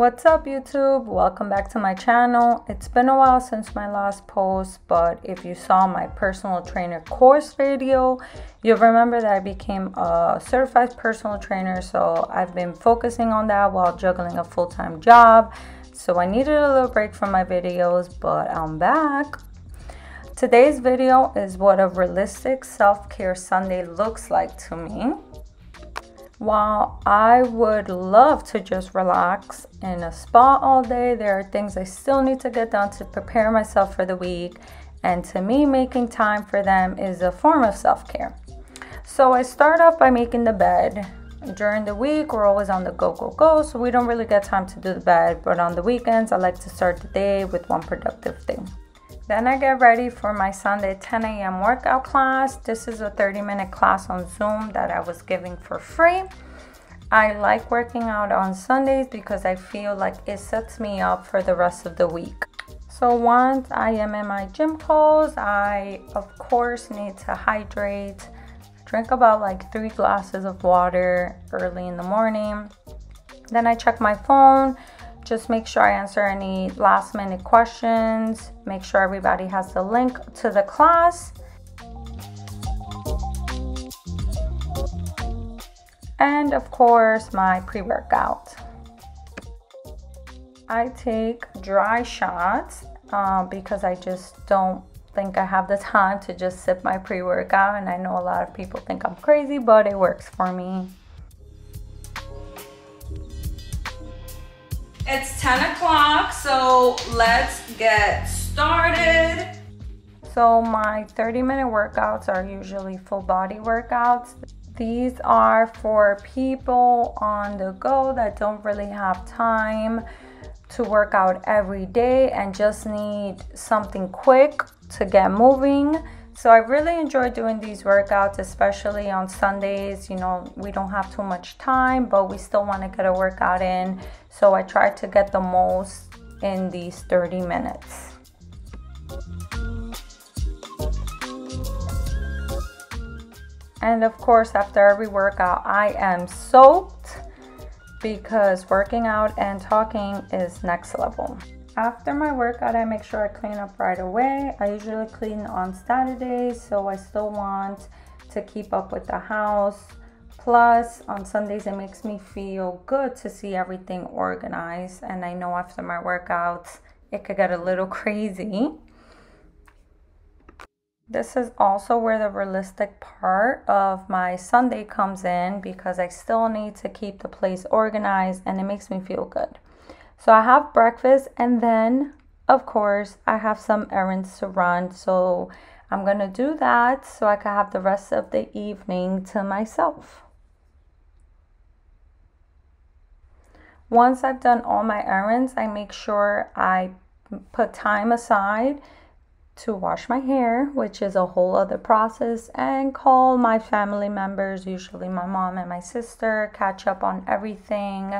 What's up YouTube? Welcome back to my channel. It's been a while since my last post, but if you saw my personal trainer course video, you'll remember that I became a certified personal trainer. So I've been focusing on that while juggling a full-time job. So I needed a little break from my videos, but I'm back. Today's video is what a realistic self-care Sunday looks like to me. While I would love to just relax in a spa all day, there are things I still need to get done to prepare myself for the week. And to me, making time for them is a form of self-care. So I start off by making the bed. During the week, we're always on the go, go, go. So we don't really get time to do the bed. But on the weekends, I like to start the day with one productive thing. Then I get ready for my Sunday 10 a.m. workout class. This is a 30-minute class on Zoom that I was giving for free. I like working out on Sundays because I feel like it sets me up for the rest of the week. So once I am in my gym clothes, I of course need to hydrate, drink about like 3 glasses of water early in the morning. Then I check my phone. Just make sure I answer any last minute questions, make sure everybody has the link to the class. And of course, my pre-workout. I take dry shots because I just don't think I have the time to just sip my pre-workout. And I know a lot of people think I'm crazy, but it works for me. It's 10 o'clock, so let's get started. So my 30-minute workouts are usually full body workouts. These are for people on the go that don't really have time to work out every day and just need something quick to get moving. So I really enjoy doing these workouts, especially on Sundays. You know, we don't have too much time, but we still want to get a workout in. So I try to get the most in these 30 minutes. And of course, after every workout, I am soaked because working out and talking is next level. After my workout, I make sure I clean up right away. I usually clean on Saturdays, so I still want to keep up with the house. Plus, on Sundays, it makes me feel good to see everything organized. And I know after my workouts, it could get a little crazy. This is also where the realistic part of my Sunday comes in because I still need to keep the place organized and it makes me feel good. So I have breakfast and then, of course, I have some errands to run. So I'm going to do that so I can have the rest of the evening to myself. Once I've done all my errands, I make sure I put time aside to wash my hair, which is a whole other process, and call my family members, usually my mom and my sister, catch up on everything.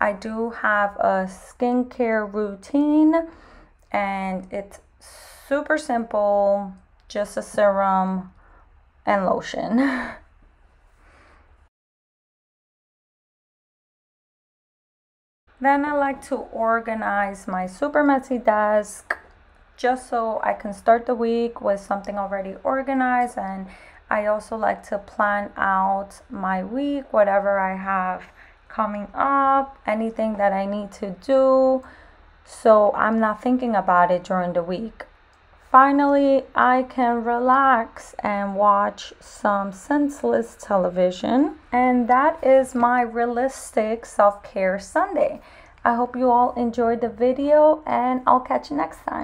I do have a skincare routine and it's super simple, just a serum and lotion. Then I like to organize my super messy desk just so I can start the week with something already organized. And I also like to plan out my week, whatever I have coming up, anything that I need to do, so I'm not thinking about it during the week. Finally, I can relax and watch some senseless television. And that is my realistic self-care Sunday. I hope you all enjoyed the video and I'll catch you next time.